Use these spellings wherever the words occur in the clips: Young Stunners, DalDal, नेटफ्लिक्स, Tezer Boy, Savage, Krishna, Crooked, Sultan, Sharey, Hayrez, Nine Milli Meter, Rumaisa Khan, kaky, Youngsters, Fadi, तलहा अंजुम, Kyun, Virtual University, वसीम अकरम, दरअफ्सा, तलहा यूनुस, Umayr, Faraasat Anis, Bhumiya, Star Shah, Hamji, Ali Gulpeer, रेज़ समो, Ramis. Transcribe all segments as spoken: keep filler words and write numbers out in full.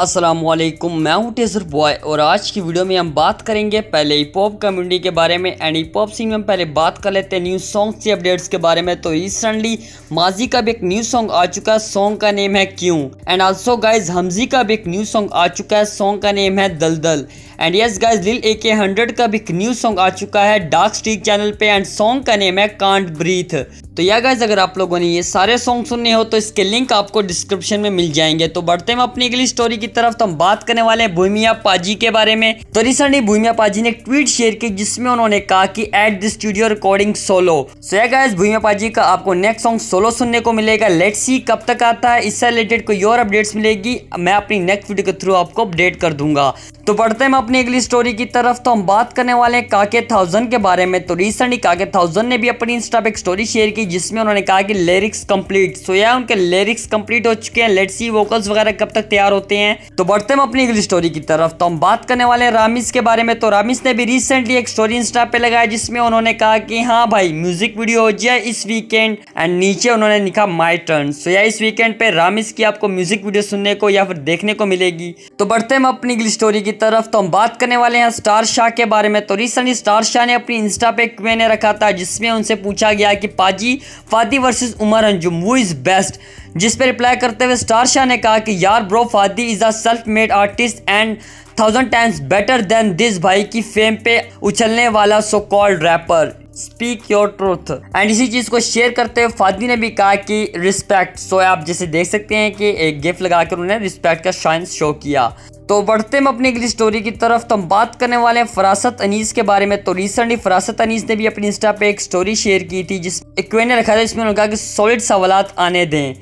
अस्सलामुअलैकुम, मैं हूँ टेजर बॉय और आज की वीडियो में हम बात करेंगे पहले हिप हॉप कम्युनिटी के बारे में एंड हिप हॉप सीन में हम पहले बात कर लेते हैं न्यू सॉन्ग से अपडेट्स के बारे में। तो रिसेंटली माझी का भी एक न्यू सॉन्ग आ चुका है, सॉन्ग का नेम है क्यों। एंड आल्सो गाइज हमजी का भी एक न्यू सॉन्ग आ चुका है, सॉन्ग का नेम है दलदल। एंड यस गाइज लिल ए के हंड्रेड का भी एक न्यू सॉन्ग आ चुका है डार्क स्टी चैनल पे एंड सॉन्ग का नेम है कांट ब्रीथ। तो या गाइज अगर आप लोगों ने ये सारे सॉन्ग सुनने हो तो इसके लिंक आपको डिस्क्रिप्शन में मिल जाएंगे। तो बढ़ते हैं अपनी अगली स्टोरी की तरफ। तो हम बात करने वाले हैं भूमिया पाजी के बारे में। तो रिसेंटली भूमिया पाजी ने एक ट्वीट शेयर की जिसमें उन्होंने कहा कि at the studio recording solo. So yeah guys भूमिया पाजी का आपको नेक्स्ट सॉन्ग सोलो सुनने को मिलेगा, लेट्स सी कब तक आता है। इससे रिलेटेड कोई और अपडेट्स मिलेगी मैं अपनी नेक्स्ट वीडियो के थ्रू आपको अपडेट कर दूंगा। तो बढ़ते हैं अपनी अगली स्टोरी की तरफ। तो हम बात करने वाले हैं काके थाउजेंड के बारे में। तो रिसेंटली काके थाउजेंड ने भी अपनी इंस्टा पे एक स्टोरी शेयर की जिसमें उन्होंने कहा कि लिरिक्स कंप्लीट। सो या उनके लिरिक्स कंप्लीट हो चुके हैं, लेट्स सी वोकल्स वगैरह कब तक तैयार होते हैं। तो बढ़ते हम अपनी अगली स्टोरी की तरफ। तो हम बात करने वाले हैं रामिस के बारे में। तो रामिस ने भी रिसेंटली एक स्टोरी इंस्टा पे लगाया जिसमें उन्होंने कहा कि हाँ भाई म्यूजिक वीडियो हो जाए इस वीकेंड एंड नीचे उन्होंने लिखा माई टर्न। सो या इस वीकेंड पे रामिस की आपको म्यूजिक वीडियो सुनने को या फिर देखने को मिलेगी। तो बढ़ते हम अपनी अगली स्टोरी की तरफ। तो हम बात करने वाले हैं स्टार शाह के बारे में। तो रिसेंटली स्टार शाह ने अपनी इंस्टा पे क्वेश्चन रखा था जिसमें उनसे पूछा गया कि पाजी फादी वर्सेस उमर अंजुम वो इज बेस्ट, जिस पे रिप्लाई करते हुए स्टार शाह ने कहा कि यार bro फादी is a self made artist and thousand times better than this भाई की फेम पे उछलने वाला so called rapper, speak your truth. And इसी चीज़ को शेयर करते हुए फादी ने भी कहा कि रिस्पेक्ट। सो आप जैसे देख सकते हैं कि एक गिफ्ट लगाकर उन्होंने रिस्पेक्ट का शाइन शो किया। तो बढ़ते हम अपनी अगली स्टोरी की तरफ। तो हम बात करने वाले हैं फरासत अनीस के बारे में। तो रिसेंटली फरासत अनीस ने भी अपनी इंस्टा पे एक स्टोरी शेयर की थी जिस एक क्वेश्चन रखा था जिसमें उन्होंने कहा कि सॉलिड सवालात आने दें,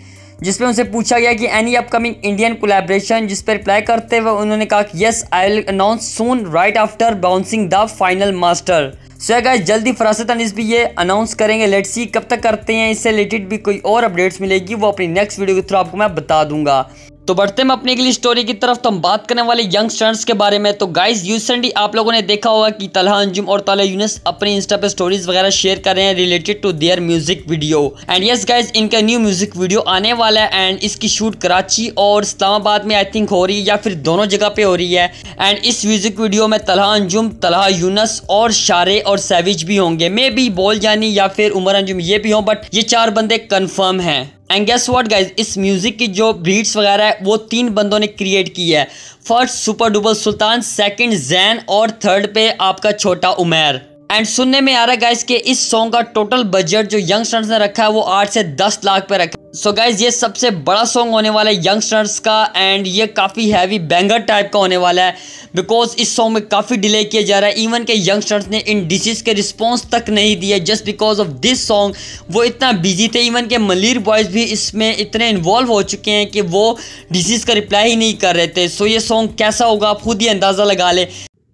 जिसमें उनसे पूछा गया कि एनी अपकमिंग इंडियन कोलैबोरेशन, जिस पर रिप्लाई करते हुए उन्होंने कहा कि yes I will announce soon right after bouncing the final master. So guys जल्दी फरासत अनीस भी ये अनाउंस करेंगे, लेट्स सी कब तक करते हैं। इससे रिलेटेड भी कोई और अपडेट्स मिलेगी वो अपनी नेक्स्ट वीडियो के थ्रू आपको मैं बता दूंगा। तो बढ़ते हैं अपने अगली स्टोरी की तरफ। तो हम बात करने वाले यंग स्टनर्स के बारे में। तो गाइस रिसेंटली आप लोगों ने देखा होगा कि तलहा अंजुम और तलहा यूनुस अपने इंस्टा पे स्टोरीज वगैरह शेयर कर रहे हैं related to their music video. And yes guys इनका न्यू म्यूजिक वीडियो आने वाला है एंड इसकी शूट कराची और इस्लामाबाद में आई थिंक हो रही है या फिर दोनों जगह पे हो रही है। एंड इस म्यूजिक वीडियो में तलहा अंजुम, तलहा यूनुस और शारे और सैवेज भी होंगे, मे बी बोल जानी या फिर उमर अंजुम ये भी हों, बट ये चार बंदे कन्फर्म हैं। एंड गेस व्हाट गाइज इस म्यूजिक की जो बीट्स वगैरह है वो तीन बंदों ने क्रिएट की है। First super duper Sultan, second Jain और थर्ड पे आपका छोटा उमैर। एंड सुनने में आ रहा है गाइज कि इस सॉन्ग का टोटल बजट जो यंगस्टर्स ने रखा है वो आठ से दस लाख पे रखा है। सो so गाइज ये सबसे बड़ा सॉन्ग होने वाला है यंगस्टर्स का एंड ये काफ़ी हैवी बैंगर टाइप का होने वाला है बिकॉज इस सॉन्ग में काफ़ी डिले किया जा रहा है। इवन के यंगस्टर्स ने इन डिशेस के रिस्पांस तक नहीं दिया just because of this song, वो इतना बिजी थे। इवन के मलिर बॉयज़ भी इसमें इतने इन्वॉल्व हो चुके हैं कि वो डिशेस का रिप्लाई ही नहीं कर रहे थे। सो so ये सॉन्ग कैसा होगा आप खुद ही अंदाज़ा लगा लें।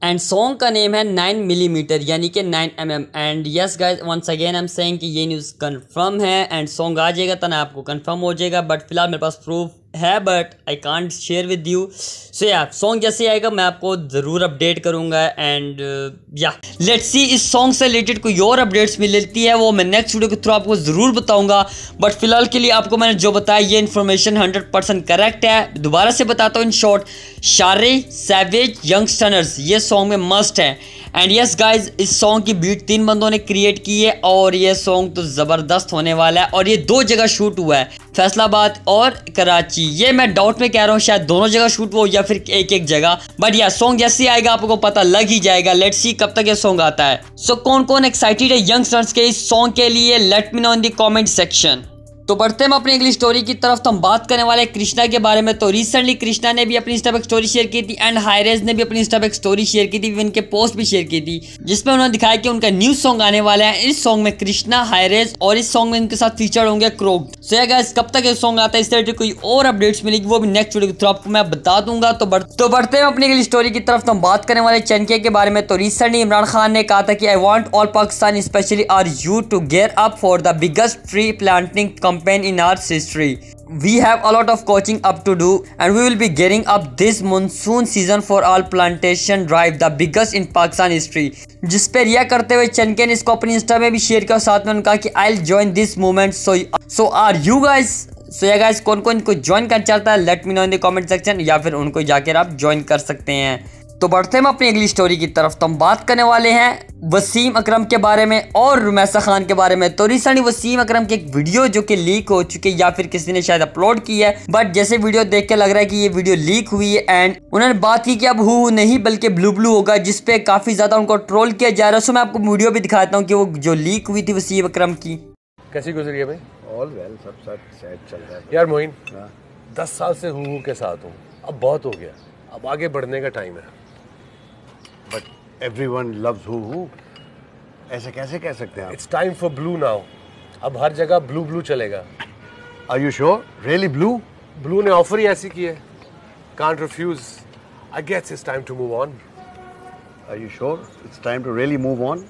एंड सॉन्ग का नेम है नाइन मिली मीटर यानी कि nine M M. And yes guys once again I am saying कि ये न्यूज़ कंफर्म है एंड सॉन्ग आ जाएगा तो ना आपको कंफर्म हो जाएगा, बट फिलहाल मेरे पास प्रूफ है but I can't share with you. So yeah song जैसे आएगा मैं आपको ज़रूर अपडेट करूंगा। एंड या लेट्स सी इस सॉन्ग से रिलेटेड कोई और अपडेट्स मिलती है वो मैं नेक्स्ट वीडियो के थ्रू आपको ज़रूर बताऊँगा, बट फिलहाल के लिए आपको मैंने जो बताया ये इन्फॉर्मेशन हंड्रेड परसेंट करेक्ट है। दोबारा से बताता हूँ इन शॉर्ट, शारे सैवेज यंग स्टनर्स ये सॉन्ग में मस्ट है। एंड यस गाइज इस सॉन्ग की बीट तीन बंदों ने क्रिएट की है और ये सॉन्ग तो ज़बरदस्त होने वाला है। और ये दो जगह शूट हुआ है, फैसलाबाद और कराची। ये मैं डाउट में कह रहा हूँ, शायद दोनों जगह शूट हो या फिर एक एक जगह, बट या सॉन्ग जैसे आएगा आपको पता लग ही जाएगा। लेट्स सी कब तक ये सॉन्ग आता है। सो so, कौन कौन एक्साइटेड है यंगस्टर्स के इस सॉन्ग के लिए, let me know in the comment section. तो बढ़ते हैं अपनी अगली स्टोरी की तरफ। तो हम बात करने वाले हैं कृष्णा के बारे में। तो रिसेंटली कृष्णा ने भी अपनी इंस्टा पे एक स्टोरी शेयर की थी एंड हायरेज ने भी अपनी इंस्टा पे एक स्टोरी शेयर की थी, इनके पोस्ट भी शेयर की थी जिसमें उन्होंने दिखाया कि उनका न्यू सॉन्ग आने वाला है। इस सॉन्ग में कृष्णा, हायरेज और इस सॉन्ग में इनके साथ फीचर होंगे क्रोक। सो या गाइस कब तक ये सॉन्ग आता है इससे रिलेटेड कोई और अपडेट्स मिलेगी वो भी नेक्स्ट वीडियो के थ्रू आपको मैं बता दूंगा। तो बढ़ते हैं अपनी अगली स्टोरी की तरफ। तो हम बात करने वाले चनकिया के बारे में। तो रिसेंटली इमरान खान ने कहा था कि I want all Pakistan specially are you to gear up for the biggest tree planting campaign in our history. We have a lot of coaching up to do and we will be gearing up this monsoon season for our plantation drive the biggest in Pakistan history. जिस पर रिया करते हुए चनके ने इसको अपनी Insta में भी share किया और साथ में उन्होंने कहा कि I will join this movement so so are you guys so yeah guys कौन कौन को ज्वाइन करना चाहता है let me know in the comment section, या फिर उनको जाकर आप ज्वाइन कर सकते हैं। तो बढ़ते हैं अपनी अगली स्टोरी की तरफ। तो हम बात करने वाले हैं वसीम अकरम के बारे में और रुमैसा खान के बारे में। तो रिसेंटली वसीम अकरम की एक वीडियो जो कि लीक हो चुकी है या फिर किसी ने शायद अपलोड की है, बट जैसे वीडियो देख के लग रहा है कि ये वीडियो लीक हुई है। एंड उन्होंने बात की कि अब हु नहीं बल्कि ब्लू ब्लू होगा, जिसपे काफी ज्यादा उनको ट्रोल किया जा रहा है। सो मैं आपको वीडियो भी दिखाता हूँ कि वो जो लीक हुई थी वसीम अकरम की कैसी गुजरी है भाई। ऑल वेल, सब सेट चल रहा है यार मोइन। दस साल से हूँ हूँ के साथ हूँ, अब बहुत हो गया, अब आगे बढ़ने का टाइम है। बट एवरीवन लव्स हूँ हूँ, ऐसे कैसे कह सकते हैं। It's time for blue now, अब हर जगह ब्लू ब्लू चलेगा। Are you sure really? Blue blue ने ऑफर ही ऐसी की है, can't refuse. I gets it's time to move on. Are you sure it's time to really move on?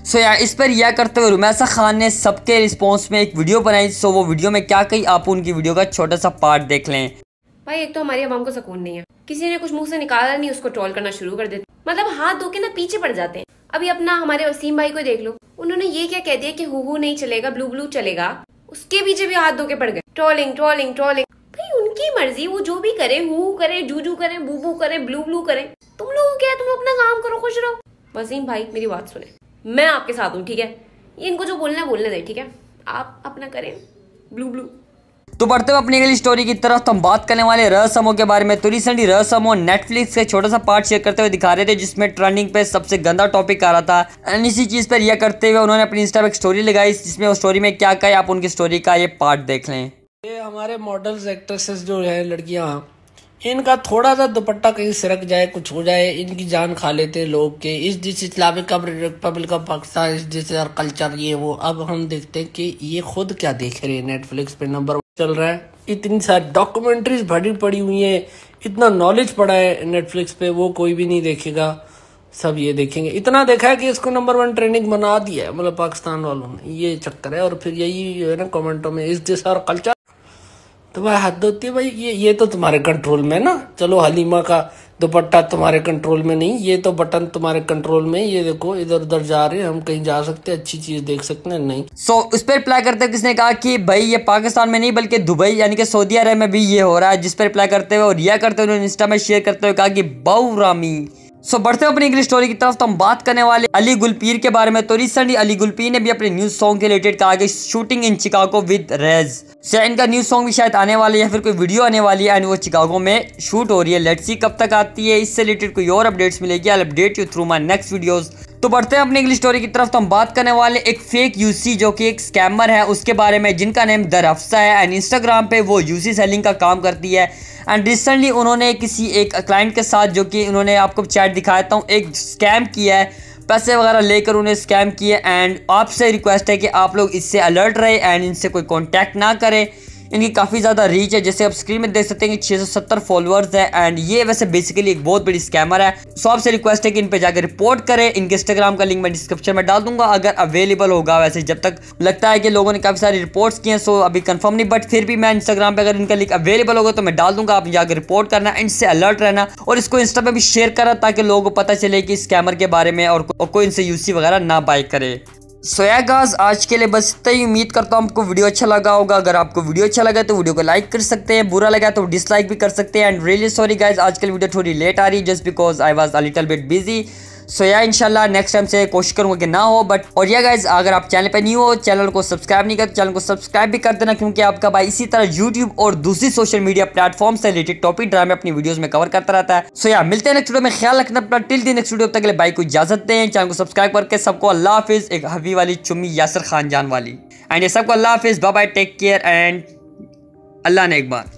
So so, यार इस पर रिया करते हुए रुमैसा खान ने सबके रिस्पांस में एक वीडियो बनाई। सो so, वो वीडियो में क्या कही, आप उनकी वीडियो का छोटा सा पार्ट देख लें। भाई एक तो हमारी आवाम को सुकून नहीं है, किसी ने कुछ मुंह से निकाला नहीं उसको ट्रोल करना शुरू कर देते, मतलब हाथ धो के ना पीछे पड़ जाते हैं। अभी अपना हमारे वसीम भाई को देख लो, उन्होंने ये क्या कह दिया कि हु नहीं चलेगा ब्लू ब्लू चलेगा, उसके पीछे भी हाथ धो के पड़ गए। ट्रोलिंग ट्रोलिंग ट्रोलिंग, भाई उनकी मर्जी, वो जो भी करे, हु करे, जूजू करे, बूबू करे, ब्लू ब्लू करे, तुम लोगों क्या, तुम अपना काम करो, खुश रहो। वसीम भाई मेरी बात सुने, मैं आपके साथ हूँ ठीक है, इनको जो बोलना है बोलने दे ठीक है, आप अपना करें ब्लू ब्लू। तो बढ़ते हुए अपनी अगली स्टोरी की तरफ। तो हम बात करने वाले रेज़ समो के बारे में। तो रिसेंटली रेज़ समो नेटफ्लिक्स से छोटा सा पार्ट शेयर करते हुए दिखा रहे थे, जिसमें ट्रेंडिंग पे सबसे गंदा टॉपिक आ रहा था। एंड इसी चीज पर रिया करते हुए उन्होंने अपनी इंस्टा पे एक स्टोरी लगाई, जिसमें वो स्टोरी में क्या कहे, आप उनकी स्टोरी का ये पार्ट देख लें। ये हमारे मॉडल्स एक्ट्रेसेस जो है लड़कियाँ, इनका थोड़ा सा दुपट्टा कहीं सरक जाए, कुछ हो जाए, इनकी जान खा लेते लोग के। इस जिस इस्लामिक रिपब्लिक ऑफ पाकिस्तान, इस जिस कल्चर, ये वो। अब हम देखते हैं कि ये खुद क्या देख रहे हैं। नेटफ्लिक्स पे नंबर वन चल रहा है, इतनी सारी डॉक्यूमेंट्रीज भरी पड़ी हुई है, इतना नॉलेज पड़ा है नेटफ्लिक्स पे, वो कोई भी नहीं देखेगा, सब ये देखेंगे। इतना देखा है कि इसको नंबर वन ट्रेंडिंग बना दिया है, मतलब पाकिस्तान वालों ने, ये चक्कर है। और फिर यही है ना कॉमेंटों में, इस जिस कल्चर, तो भाई हद होती है भाई। ये ये तो तुम्हारे कंट्रोल में ना, चलो हलीमा का दुपट्टा तुम्हारे कंट्रोल में नहीं, ये तो बटन तुम्हारे कंट्रोल में। ये देखो इधर उधर जा रहे हैं, हम कहीं जा सकते हैं, अच्छी चीज देख सकते हैं, नहीं। सो so, उस पर रिप्लाई करते हुए किसने कहा कि भाई ये पाकिस्तान में नहीं बल्कि दुबई यानी कि सऊदी अरब में भी ये हो रहा है, जिस पर रिप्लाई करते हुए और रिया करते हुए इंस्टा में शेयर करते हुए कहा कि बाऊ रामी। सो so, बढ़ते हैं अपनी इंग्लिश स्टोरी की तरफ। तो हम बात करने वाले अली गुलपीर के बारे में। तो रिसेंटली अली गुलपीर ने भी अपने न्यू सॉन्ग के रिलेटेड कहा कि शूटिंग इन शिकागो विद रेज। सो so, इनका न्यू सॉन्ग भी शायद आने वाला है या फिर कोई वीडियो आने वाली है, एंड वो शिकागो में शूट हो रही है। लेट्स सी कब तक आती है, इससे रिलेटेड कोई और अपडेट्स मिलेगी। I update you through my next videos. तो बढ़ते हैं अपनी इंग्लिश स्टोरी की तरफ। तो हम बात करने वाले एक फेक यूसी जो कि एक स्कैमर है उसके बारे में, जिनका नेम दरअफ्सा है, एंड इंस्टाग्राम पे वो यूसी सेलिंग का काम करती है। एंड रिसेंटली उन्होंने किसी एक क्लाइंट के साथ, जो कि उन्होंने आपको चैट दिखाता हूँ, एक स्कैम किया है, पैसे वगैरह लेकर उन्हें स्कैम किए। एंड आपसे रिक्वेस्ट है कि आप लोग इससे अलर्ट रहे एंड इनसे कोई कॉन्टैक्ट ना करें। इनकी काफ़ी ज़्यादा रीच है, जैसे आप स्क्रीन में देख सकते हैं कि छह सौ सत्तर फॉलोअर्स है, एंड ये वैसे बेसिकली एक बहुत बड़ी स्कैमर है। सो आपसे रिक्वेस्ट है कि इन पे जाकर रिपोर्ट करें। इनके इंस्टाग्राम का लिंक मैं डिस्क्रिप्शन में डाल दूंगा अगर अवेलेबल होगा। वैसे जब तक लगता है कि लोगों ने काफ़ी सारी रिपोर्ट्स की हैं, सो अभी कंफर्म नहीं, बट फिर भी मैं इंस्टाग्राम पर अगर इनका लिंक अवेलेबल होगा तो मैं डाल दूंगा। आप जाकर रिपोर्ट करना, इनसे अलर्ट रहना, और इसको इंस्टा पर भी शेयर करना ताकि लोगों को पता चले कि स्कैमर के बारे में, और कोई इनसे यूसी वगैरह ना बाय करे। सो या गाइस आज के लिए बस इतना ही। उम्मीद करता हूँ आपको वीडियो अच्छा लगा होगा। अगर आपको वीडियो अच्छा लगा तो वीडियो को लाइक कर सकते हैं, बुरा लगा तो डिसलाइक भी कर सकते हैं। एंड रियली सॉरी गाइस, आज के लिए वीडियो थोड़ी लेट आ रही है, just because I was a little bit busy. So yeah इंशाल्लाह नेक्स्ट टाइम से कोशिश करूँगा कि ना हो। बट और या गाइस अगर आप चैनल पर न्यू हो, चैनल को सब्सक्राइब नहीं करते, चैनल को सब्सक्राइब भी कर देना, क्योंकि आपका भाई इसी तरह यूट्यूब और दूसरी सोशल मीडिया प्लेटफॉर्म से रिलेटेड टॉपिक ड्रामे अपनी वीडियोस में कवर करता रहता है। सो या मिलते हैं नेक्स्ट वीडियो में, ख्याल रखना अपना। टिल दी नेक्स्ट वीडियो तक के लिए भाई को इजाजत दें। चैनल को सब्सक्राइब करके सबको अल्लाह हाफिज़, एक हबी वाली चुम्मी यासर खान जान वाली। एंड सबको अल्लाह हाफिज़, bye bye, take care, and अल्लाह ने एक बार।